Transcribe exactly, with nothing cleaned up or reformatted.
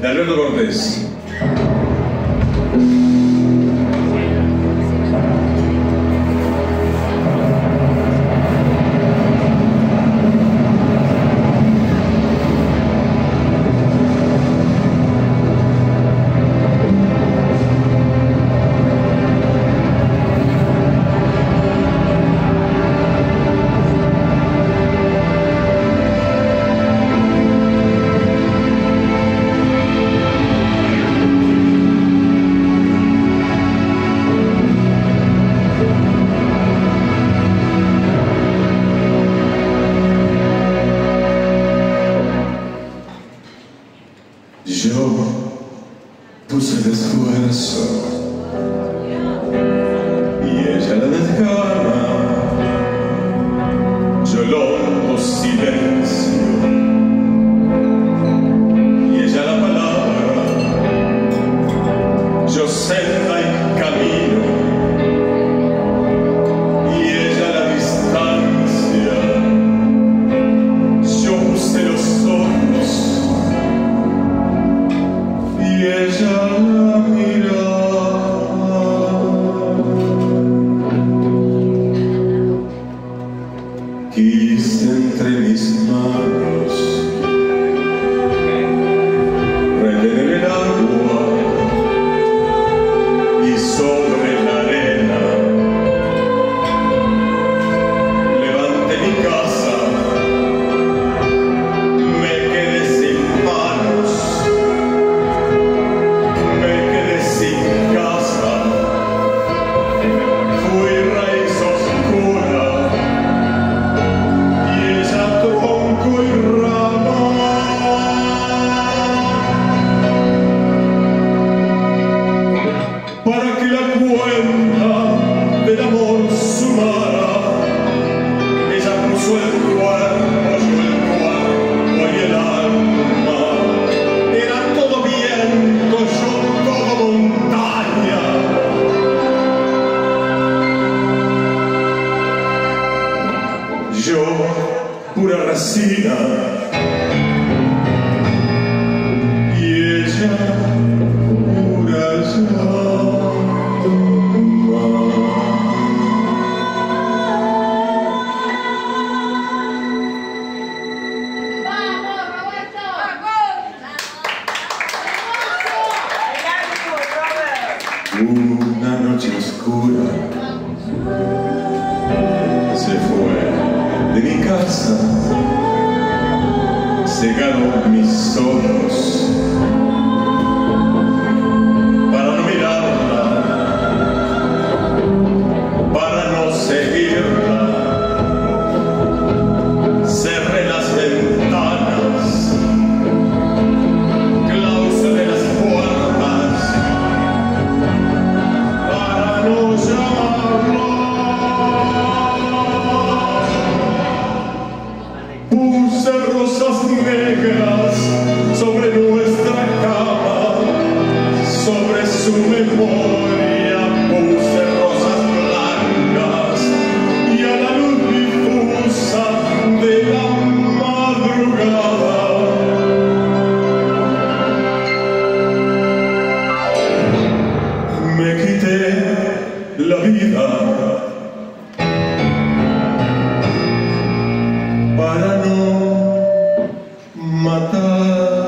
de Alberto Cortés. Yo puse el esfuerzo y ella la dejaba. Yo lo silencio y ella la palabra. Yo senda y camino y ella la distancia. Yo puse los ojos y ella la miraba. Quise entre mis manos retener el agua y sobre la arena levanté mi casa. Yo, pura racina, y ella, pura llama. Una noche oscura se fue de mi casa, cegaron mis ojos para no mirarla, para no seguirla. Cerré las ventanas, clausuré las puertas para no llamarla. Puse rosas negras sobre nuestra cama, sobre su memoria puse rosas blancas, y a la luz difusa de la madrugada me quité la vida para no matar.